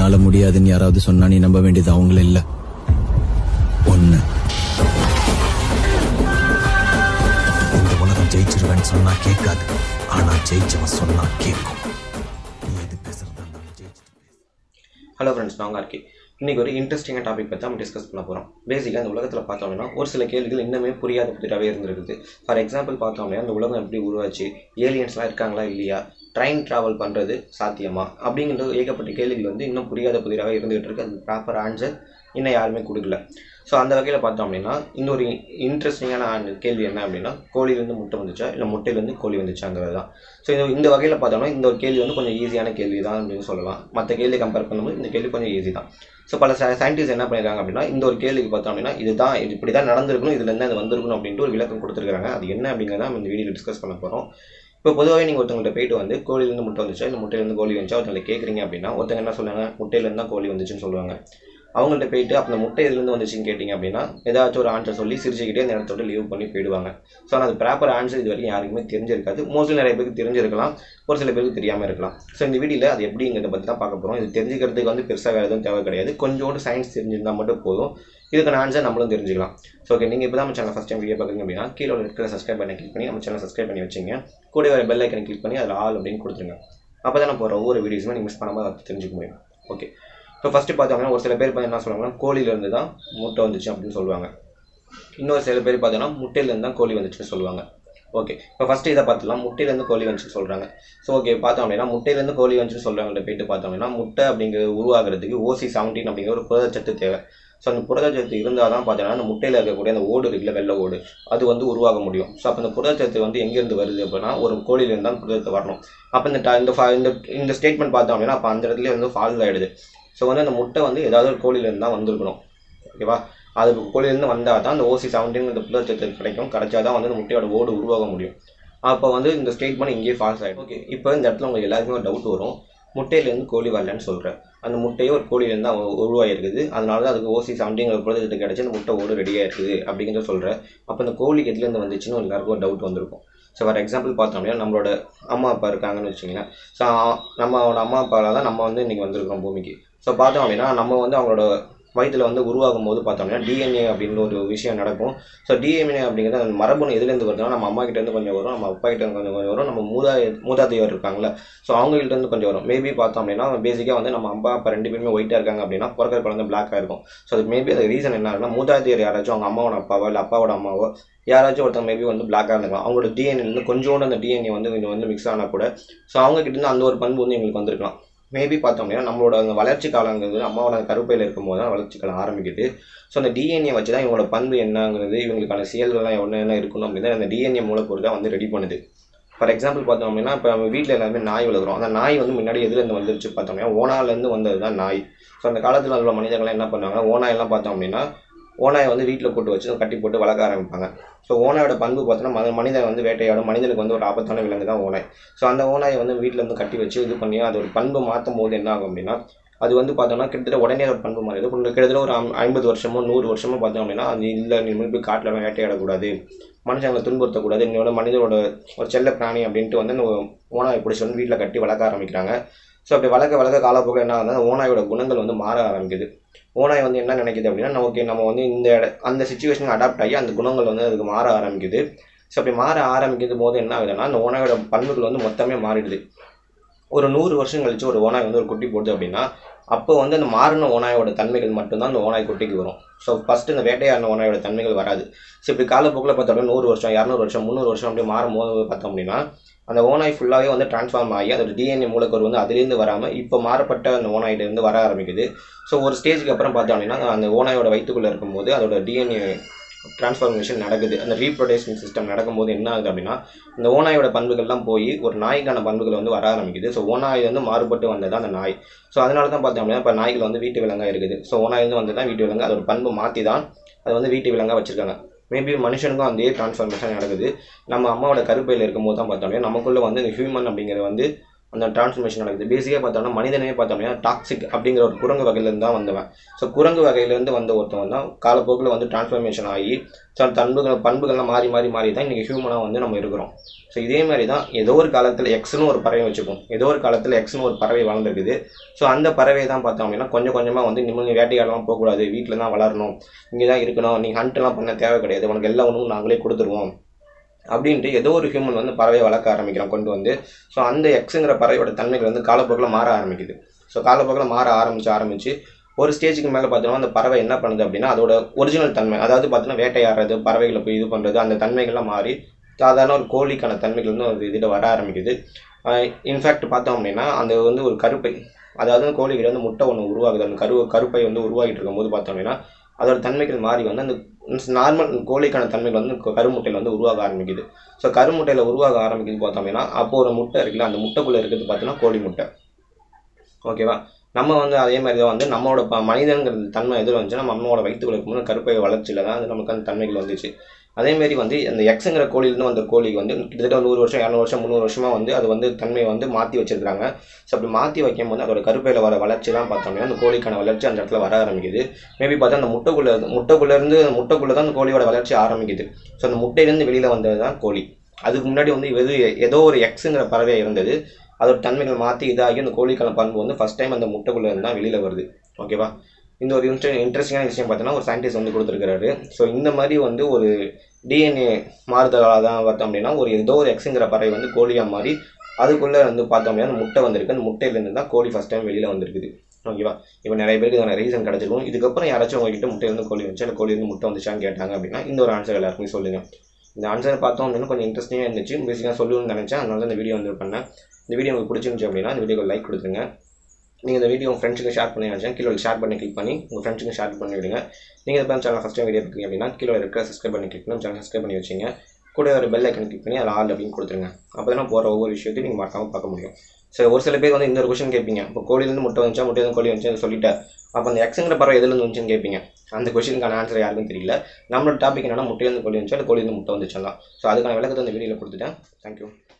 உன்னால முடியாதுன்னு யாராவது சொன்னா நீ நம்ப வேண்டியது அவங்கள இல்ல ஒண்ணு. இந்த உலகம் ஜெயிச்சிருவேன்னு சொன்னா கேட்காது, ஆனா ஜெயிச்சவன் சொன்னா கேட்கும். ஹலோ ஃப்ரெண்ட்ஸ், நான் ஆர்கே. இன்றைக்கி ஒரு இன்ட்ரெஸ்டிங்காக டாபிக் பற்றி நம்ம டிஸ்கஸ் பண்ண போகிறோம். பேசிக்காக அந்த உலகத்தில் பார்த்தோம் அப்படின்னா ஒரு சில கேள்விகள் இன்னுமே புரியாத புதிராகவே இருந்திருக்குது. ஃபார் எக்ஸாம்பிள் பார்த்தோம் அப்படின்னா அந்த உலகம் எப்படி உருவாச்சு, ஏலியன்ஸ்லாம் இருக்காங்களா இல்லையா, ட்ரெயின் ட்ராவல் பண்ணுறது சாத்தியமா, அப்படிங்கிற ஏகப்பட்ட கேள்விகள் வந்து இன்னும் புரியாத புதிராகவே இருந்துகிட்டு இருக்குது. அது ப்ராப்பர் ஆன்சர் இன்னும் யாருமே கொடுக்கல. ஸோ அந்த வகையில் பார்த்தோம் அப்படின்னா இன்னொரு இன்ட்ரெஸ்டிங்கான கேள்வி என்ன அப்படின்னா, கோழிலேருந்து முட்டை வந்துச்சா இல்லை முட்டையிலேருந்து கோழி வந்துச்சாங்கிறது தான். ஸோ இந்த வகையில் பார்த்தோம்னா இந்த ஒரு கேள்வி வந்து கொஞ்சம் ஈஸியான கேள்வி தான் அப்படின்னு சொல்லலாம். மற்ற கேள்வி கம்பேர் பண்ணும்போது இந்த கேள்வி கொஞ்சம் ஈஸி தான். ஸோ பல சயின்டிஸ்ட் என்ன பண்ணியிருக்காங்க அப்படின்னா இந்த ஒரு கேள்விக்கு பார்த்தோம் அப்படின்னா இதுதான் இப்படி தான் நடந்திருக்கணும், இதுலேருந்து அது வந்திருக்கணும் அப்படின்ட்டு ஒரு விளக்கம் கொடுத்துருக்காங்க. அது என்ன அப்படிங்கிறத நம்ம இந்த வீடியோவில் டிஸ்கஸ் பண்ண போகிறோம். இப்போ பொதுவாகவே நீங்கள் ஒருத்தவங்கள்ட்ட போயிட்டு வந்து கோழிலேருந்து முட்டை வந்துச்சா இல்லை முட்டையிலேருந்து கோழி வந்துச்சா ஒருத்தவங்களை கேட்குறீங்க அப்படின்னா ஒருத்தவங்க என்ன சொல்லுவாங்க, முட்டையிலேருந்து தான் கோழி வந்துச்சுன்னு சொல்லுவாங்க. அவங்கள்ட்ட போயிட்டு அப்போ அந்த முட்டை இதுலேருந்து வந்துச்சுன்னு கேட்டிங்க அப்படின்னா ஏதாச்சும் ஒரு ஆன்சர் சொல்லி சிரிச்சுக்கிட்டே அந்த இடத்தோட லீவ் பண்ணி போயிடுவாங்க. ஸோ ஆனால் அது ப்ராப்பர் ஆன்சர் இது வரைக்கும் யாருக்குமே தெரிஞ்சிருக்காது. மோஸ்ட்லி நிறைய பேருக்கு தெரிஞ்சிருக்கலாம், ஒரு சில பேருக்கு தெரியாமல் இருக்கலாம். ஸோ இந்த வீடியோவில் அது எப்படிங்கிறத பற்றி தான் பார்க்க போகிறோம். இது தெரிஞ்சுக்கிறதுக்கு வந்து பெருசாக வேறு எதுவும் தேவை கிடையாது, கொஞ்சோண்டு சயின்ஸ் தெரிஞ்சிருந்தால் மட்டும் போதும், இதுக்கான ஆன்சர் நம்மளும் தெரிஞ்சுக்கலாம். ஸோ ஓகே, நீங்கள் இப்போ தான் நம்ம சேனல் ஃபஸ்ட் டைம் வீடியோ பார்க்குறீங்க அப்படின்னா கீழே இருக்கிற சப்ஸ்கிரைப் பண்ணி கிளிக் பண்ணி நம்ம சேனல் சப்ஸ்கிரைப் பண்ணி வச்சுங்க. கூட வேறு பெல் ஐக்கனை கிளிக் பண்ணி அதில் ஆல் அப்படின்னு கொடுத்துருங்க. அப்போ தான் நான் போகிற ஒவ்வொரு வீடியோஸுமே நீங்கள் மிஸ் பண்ணாமல் அதை தெரிஞ்சுக்க முடியும். ஓகே, இப்போ ஃபஸ்ட்டு பார்த்தோம்னா ஒரு சில பேர் பார்த்து என்ன சொல்லுவாங்கன்னா கோழியிலேருந்து தான் முட்டை வந்துச்சு அப்படின்னு சொல்லுவாங்க. இன்னொரு சில பேர் பார்த்தோன்னா முட்டையிலேருந்து தான் கோழி வந்துச்சுன்னு சொல்லுவாங்க. ஓகே, இப்போ ஃபஸ்ட்டு இதை பார்த்துலாம் முட்டையிலேருந்து கோழி வந்துச்சுன்னு சொல்கிறாங்க. ஸோ ஓகே, பார்த்தோம் அப்படின்னா முட்டையிலேருந்து கோழி வந்துச்சுன்னு சொல்கிறாங்கள்ட்ட போயிட்டு பார்த்தோம் அப்படின்னா முட்டை அப்படிங்கிறது உருவாகிறதுக்கு OC-17 அப்படிங்கிற ஒரு புரதச்சத்து தேவை. ஸோ அந்த புரதச்சத்து இருந்தால் தான் பார்த்தோன்னா அந்த முட்டையில் இருக்கக்கூடிய அந்த ஓடு இருக்குல்ல, வெள்ளை ஓடு, அது வந்து உருவாக முடியும். ஸோ அப்போ இந்த புரதச்சத்து வந்து எங்கேருந்து வருது அப்படின்னா ஒரு கோழியிலேருந்து தான் புரதத்தை வரணும். அப்போ இந்த ஸ்டேட்மெண்ட் பார்த்தோம் அப்படின்னா அப்போ அந்த இடத்துல வந்து ஃபால்ஸ் ஆகிடுது. ஸோ வந்து அந்த முட்டை வந்து ஏதாவது ஒரு கோழியிலேருந்து தான் வந்திருக்கணும். ஓகேவா, அது கோழியிலேருந்து வந்தால் தான் அந்த OC-17 இந்த புரதச்சத்து கிடைக்கும். கிடைச்சா தான் வந்து அந்த முட்டையோட ஓடு உருவாக முடியும். அப்போ வந்து இந்த ஸ்டேட்மெண்ட் இங்கேயே ஃபால்ஸ் ஆகிடும். ஓகே, இப்போ இந்த இடத்துல உங்களுக்கு எல்லாருக்குமே ஒரு டவுட் வரும், முட்டையிலேருந்து கோழி வரலன்னு சொல்கிறேன், அந்த முட்டையை ஒரு கோழியிலேருந்து தான் உருவாகிருக்குது, அதனால தான் அதுக்கு OC-17 புரதச்சத்து கிடைச்சி அந்த முட்டை ஓடு ரெடியாக இருக்குது அப்படிங்கிறத சொல்கிறேன். அப்போ இந்த கோழி எதுலேருந்து வந்துச்சுன்னு எல்லாருக்கும் ஒரு டவுட் வந்திருக்கும். ஸோ ஃபார் எக்ஸாம்பிள் பார்த்தோம் அப்படின்னா நம்மளோட அம்மா அப்பா இருக்காங்கன்னு வச்சுக்கோங்களேன். ஸோ நம்மளோட அம்மா அப்பாவில் தான் நம்ம வந்து இன்றைக்கி வந்திருக்கிறோம் பூமிக்கு. ஸோ பார்த்தோம் அப்படின்னா நம்ம வந்து அவங்களோட வயிற்றில் வந்து உருவாகும் போது பார்த்தோம் அப்படின்னா DNA அப்படின்னு ஒரு விஷயம் நடக்கும். ஸோ DNA அப்படிங்கிறது அந்த மரபணு எதுலேருந்து வருதுன்னா நம்ம அம்மா கிட்டேருந்து கொஞ்சம் வரும், நம்ம அப்பா கிட்டேருந்து கொஞ்சம் வரும், நம்ம மூதாதையர் இருக்காங்களா ஸோ அவங்ககிட்டேருந்து கொஞ்சம் வரும். மேபி பார்த்தோம் அப்படின்னா பேசிக்காக வந்து நம்ம அம்மா அப்பா 2 பேருமே ஒயிட்டாக இருக்காங்க அப்படின்னா பிறக்கிற குழந்தை பிளாக்காக இருக்கும். ஸோ அது மேபி அது ரீசன் என்ன இருக்குன்னா மூதாதையர் யாராச்சும் அவங்க அம்மாவோட அப்பாவோ இல்லை அப்பாவோட அம்மாவோ யாராச்சும் ஒருத்தவங்க மேபி வந்து பிளாக்காக இருந்துக்கலாம். அவங்களோட DNAலேருந்து கொஞ்சோண்டு அந்த DNA வந்து கொஞ்சம் வந்து மிக்ஸ் ஆனால் கூட ஸோ அவங்ககிட்டேருந்து அந்த ஒரு பண்பு வந்து எங்களுக்கு வந்திருக்கலாம். மேபி பார்த்தோம் அப்படின்னா நம்மளோட அந்த வளர்ச்சி காலங்கிறது அம்மாவோட கருப்பையில் இருக்கும்போது தான் வளர்ச்சி காலம் ஆரம்பிக்குது. ஸோ அந்த DNA வச்சு தான் இவங்களோட பண்பு என்னங்கிறது, இவங்களுக்கான செயல்கள்லாம் என்ன இருக்கணும் அப்படின்னு அந்த DNA மூலக்கூறு தான் வந்து ரெடி பண்ணுது. ஃபார் எக்ஸாம்பிள் பார்த்தோம் அப்படின்னா இப்போ நம்ம வீட்டில் எல்லாருமே நாய் வளர்க்குறோம். அந்த நாய் வந்து முன்னாடி எதுலேருந்து வந்துருச்சு பார்த்தோம் அப்படின்னா ஓனாலேருந்து வந்தது தான் நாய். ஸோ அந்த காலத்தில் உள்ள மனிதர்கள்லாம் என்ன பண்ணுவாங்க, ஓனாயெல்லாம் பார்த்தோம் அப்படின்னா ஓனாயை வந்து வீட்டில் போட்டு வச்சு கட்டி போட்டு வளர்க்க ஆரம்பிப்பாங்க. ஸோ ஓனாயோட பண்பு பார்த்தோன்னா மனிதன் வந்து வேட்டையாடும், மனிதனுக்கு வந்து ஒரு ஆபத்தான விலங்கு தான் ஓனாய். ஸோ அந்த ஓனாயை வந்து வீட்டில் வந்து கட்டி வச்சு இது பண்ணி அது ஒரு பண்பு மாற்றும் போது என்ன ஆகும் அப்படின்னா அது வந்து பார்த்தோம்னா கிட்டத்தட்ட உடனே ஒரு பண்பு மாறிடுது. கிட்டத்தட்ட ஒரு 50 வருஷமோ 100 வருஷமோ பார்த்தோம் அப்படின்னா அது இல்லை, நீ முன்பு காட்டில் வேட்டையாடக்கூடாது, மனுஷங்களை துன்புறுத்தக்கூடாது, என்னோட மனிதனோட ஒரு செல்ல பிராணி அப்படின்ட்டு வந்து அந்த ஓனாயை பிடிச்சி வந்து வீட்டில் கட்டி வளர்க்க ஆரம்பிக்கிறாங்க. ஸோ அப்படி வளர்க்க காலப்போக்கில் என்ன ஆகுதுன்னா ஓனாயோட குணங்கள் வந்து மாற ஆரம்பிக்குது. ஓனாய் வந்து என்ன நினைக்கிது அப்படின்னா ஓகே நம்ம வந்து அந்த சுச்சுவேஷனுக்கு அடாப்ட் ஆகி அந்த குணங்கள் வந்து அதுக்கு மாற ஆரம்பிக்குது. ஸோ அப்படி மாற ஆரம்பிக்கும் போது என்ன ஆகுதுன்னா அந்த ஓனாயோட பண்புகள் வந்து மொத்தமே மாறிடுது. ஒரு 100 வருஷம் கழிச்சு ஒரு ஓனாய் வந்து ஒரு குட்டி போடுது அப்படின்னா அப்போ வந்து அந்த மாறின ஓனாயோட தன்மைகள் மட்டும்தான் அந்த ஓனாய் குட்டிக்கு வரும். ஸோ ஃபஸ்ட்டு இந்த வேட்டையான ஓனாயோட தன்மைகள் வராது. ஸோ இப்படி காலப்போக்கில் பார்த்தோம் அப்படின்னா 100 வருஷம் 200 வருஷம் 300 வருஷம் அப்படி மாறும்போது பார்த்தோம் அப்படின்னா அந்த ஓனாய் ஃபுல்லாகவே வந்து டிரான்ஸ்ஃபார்ம் ஆகி அதோட DNA மூலக்கூறு வந்து அதுலேருந்து வராமல் இப்போ மாறப்பட்ட அந்த ஓனாயிலேருந்து வர ஆரம்பிக்குது. ஸோ ஒரு ஸ்டேஜுக்கு அப்புறம் பார்த்தோம் அப்படின்னா அந்த ஓனாயோட வயிற்றுக்குள்ளே இருக்கும்போது அதோட DNA டிரான்ஸ்ஃபார்மேஷன் நடக்குது. அந்த ரீப்ரொடக்ஷன் சிஸ்டம் நடக்கும்போது என்ன ஆகுது அப்படின்னா அந்த ஓனாயோட பண்புகள்லாம் போய் ஒரு நாய்க்கான பண்புகள் வந்து வர ஆரம்பிக்குது. ஸோ ஓனாய் வந்து மாறுபட்டு வந்தது அந்த நாய். ஸோ அதனால தான் பார்த்தோம் அப்படின்னா இப்போ நாய்கள் வந்து வீட்டு விலங்காக இருக்குது. ஸோ ஓனாயிலேருந்து வந்து தான் வீட்டு விலங்கு அதோட பண்பு மாற்றி தான் அது வந்து வீட்டு விலங்காக வச்சுருக்காங்க. மேபி மனுஷனுக்கும் அதே டிரான்ஸ்ஃபார்மேஷன் நடக்குது. நம்ம அம்மாவோட கருப்பையில் இருக்கும்போது தான் பார்த்தோம்னா நமக்குள்ளே வந்து இந்த ஹியூமன் அப்படிங்கிறது வந்து அந்த டிரான்ஸ்ஃபர்மேஷன் நடக்குது. பேசிக்காக பார்த்தோம்னா மனிதனே பார்த்தோம்னா டாக்ஸிக் அப்படிங்கிற ஒரு குரங்கு வகையிலேருந்து தான் வந்தவன். ஸோ குரங்கு வகையிலேருந்து வந்த ஒருத்தவன் தான் காலப்போக்கில் வந்து டிரான்ஸ்ஃபர்மேஷன் ஆகி ஸோ பண்புகள்லாம் மாறி மாறி மாறி தான் இன்றைக்கி ஹியூமனாக வந்து நம்ம இருக்கிறோம். ஸோ இதே மாதிரி தான் ஏதோ ஒரு காலத்தில் எக்ஸ்னு ஒரு பறவை வச்சுப்போம், ஏதோ ஒரு காலத்தில் எக்ஸ்னு ஒரு பறவை வளர்ந்துருக்குது. ஸோ அந்த பறவை தான் பார்த்தோம் அப்படின்னா கொஞ்சம் கொஞ்சமாக வந்து நிம்மதி வேட்டையாடலாம் போகக்கூடாது, வீட்டில் தான் வளரணும், இங்கே தான் இருக்கணும், நீங்கள் ஹண்ட்லாம் பண்ண தேவை கிடையாது, உனக்கு எல்லா ஒன்றும் நாங்களே கொடுத்துருவோம் அப்படின்ட்டு ஏதோ ஒரு ஹியூமன் வந்து பறவையை வளர்க்க ஆரம்பிக்கிறோம் கொண்டு வந்து. ஸோ அந்த எக்ஸுங்கிற பறவையோட தன்மைகள் வந்து காலப்போக்கில் மாற ஆரம்பிக்குது. ஸோ காலப்போக்கில் மாற ஆரம்பிச்சு ஒரு ஸ்டேஜுக்கு மேலே பார்த்தோம்னா அந்த பறவை என்ன பண்ணுது அப்படின்னா அதோட ஒரிஜினல் தன்மை, அதாவது பார்த்தோன்னா வேட்டையாடுறது, பறவைகளை போய் இது பண்ணுறது, அந்த தன்மைகள்லாம் மாறி சாதாரண ஒரு கோழிக்கான தன்மைகள் வந்து ஒரு இதில் வர ஆரம்பிக்குது. இன்ஃபேக்ட் பார்த்தோம் அப்படின்னா அந்த வந்து ஒரு கருப்பை, அதாவது கோழிக்கிட்ட வந்து முட்டை ஒன்று உருவாகுது. அந்த கருப்பை வந்து உருவாகிட்டு இருக்கும்போது பார்த்தோம் அப்படின்னா அதோட தன்மைகள் மாறி வந்து அந்த நார்மல் கோழிக்கான தன்மைகள் வந்து கருமுட்டையில் வந்து உருவாக ஆரம்பிக்குது. ஸோ கருமுட்டையில் உருவாக ஆரம்பிக்குது பார்த்தோம்னா அப்போது ஒரு முட்டை இருக்குல்ல, அந்த முட்டைக்குள்ளே இருக்கிறது பார்த்தோம்னா கோழி முட்டை, ஓகேவா. நம்ம வந்து அதே மாதிரி தான் வந்து நம்மளோட மனிதனுங்கிற தன்மை எதில் வந்துச்சுன்னா நம்மளோட வயிற்றுக்குள்ள இருக்கும்போது கருப்பை வளர்ச்சியில் தான் அது நமக்கு அந்த தன்மைகள் வந்துச்சு. அதேமாதிரி வந்து அந்த எக்ஸுங்கிற கோழிலேருந்து வந்த கோழிக்கு வந்து கிட்டத்தட்ட 100 வருஷம் 200 வருஷம் 300 வருஷமாக வந்து அது வந்து தன்மையை வந்து மாற்றி வச்சுருக்காங்க. ஸோ அப்படி மாற்றி வைக்கும் போது அதோட கருப்பையில் வர வளர்ச்சிலாம் பார்த்தோம் அப்படின்னா அந்த கோழிக்கான வளர்ச்சி அந்த இடத்துல வர ஆரம்பிக்குது. மேபி பார்த்தா அந்த முட்டைக்குள்ளே தான் அந்த கோழியோட வளர்ச்சி ஆரம்பிக்குது. ஸோ அந்த முட்டையிலேருந்து வெளியில் வந்தது தான் கோழி. அதுக்கு முன்னாடி வந்து ஏதோ ஒரு எக்ஸுங்கிற பறவை இருந்தது, அதோட தன்மைகள் மாற்றி இதாகி அந்த கோழிக்கான பண்பு வந்து ஃபஸ்ட் டைம் அந்த முட்டைக்குள்ளே இருந்தால் வெளியில் வருது, ஓகேவா. இந்த ஒரு இன்ட்ரெஸ்டிங்கான விஷயம் பார்த்தோன்னா ஒரு சயின்டிஸ்ட் வந்து கொடுத்துருக்காரு. ஸோ இந்த மாதிரி வந்து ஒரு டிஎன்ஏ மாறுதலாக தான் பார்த்தோம் அப்படின்னா ஒரு ஏதோ ஒரு எக்ஸுங்கிற பறவை வந்து கோழியாக மாறி அதுக்குள்ளே வந்து பார்த்தோம் அப்படின்னா அந்த முட்டை வந்திருக்கு. அந்த முட்டையிலேருந்து தான் கோழி ஃபஸ்ட் டைம் வெளியில் வந்திருக்குது, ஓகேவா. இப்போ நிறைய பேருக்கு இதான ரீசன் கிடச்சிருக்கும். இதுக்கப்புறம் யாராச்சும் உங்ககிட்ட முட்டையிலேருந்து கோழி வந்துச்சு, இல்லை கோழியிலேருந்து முட்டை வந்துச்சான்னு கேட்டாங்க அப்படின்னா இந்த ஒரு ஆன்சர் எல்லாருக்குமே சொல்லுங்கள். இந்த ஆன்சரை பார்த்தோம் அப்படின்னா கொஞ்சம் இன்ட்ரெஸ்டிங்காக இருந்துச்சு, பேசிக்காக சொல்லணும்னு நினச்சேன், அதனால இந்த வீடியோ வந்து பண்ணேன். இந்த வீடியோ உங்களுக்கு பிடிச்சிருந்துச்சு அப்படின்னா இந்த வீடியோக்கு லைக் கொடுத்துருங்க. நீங்கள் இந்த வீடியோ உங்கள் ஃப்ரெண்ட்ஸுக்கு ஷேர் பண்ணி நினச்சேன், கீழே ஷேர் பண்ணி கிளிக் பண்ணி உங்கள் ஃப்ரெண்ட்ஸுக்கு ஷேர் பண்ணி விடுங்க. நீங்கள் இப்போ சேனல் ஃபஸ்ட் டைம் வீடியோ இருக்கீங்க அப்படின்னா கீழே இருக்கிற சப்ஸ்கிரைப் பண்ணி கிளிக் பண்ணி சேனல் சப்ஸ்கிரைப் பண்ணி வச்சுங்க. கூட ஒரு பெல் ஐக்கன் கிளிக் பண்ணி அதில் ஆல் அப்படின்னு கொடுத்துருங்க. அப்போ தான் போகிற ஒவ்வொரு விஷயத்தையும் நீங்கள் மறக்காமல் பார்க்க முடியும். சரி, ஒரு சில பேர் வந்து இந்த ஒரு கொஷின் கேட்பீங்க, இப்போ கோழிலேருந்து முட்டை வந்துச்சா, முட்டையிலேருந்து கோழி வந்துச்சு சொல்லிட்டேன், அப்போ அந்த எக்ஸுங்கிற பறவை எதுலேருந்து வந்துச்சுன்னு கேட்பீங்க. அந்த கொஷினுக்கான ஆன்சர் யாருக்கும் தெரியல. நம்மளோட டாபிக் என்னன்னா முட்டையிலேருந்து கோழி வந்துச்சா, இல்லை கோழியிலேருந்து முட்டை வந்துச்சா. ஸோ அதுக்கான விளக்கத்தை அந்த வீடியோவில் கொடுத்துட்டேன். தேங்க்யூ.